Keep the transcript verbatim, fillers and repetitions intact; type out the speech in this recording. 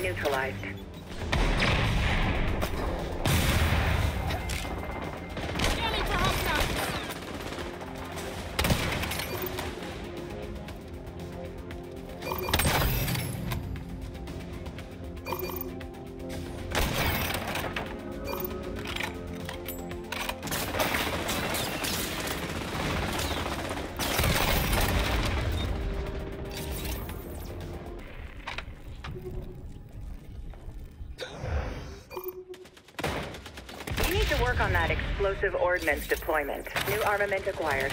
being neutralized. Work on that explosive ordnance deployment. New armament acquired.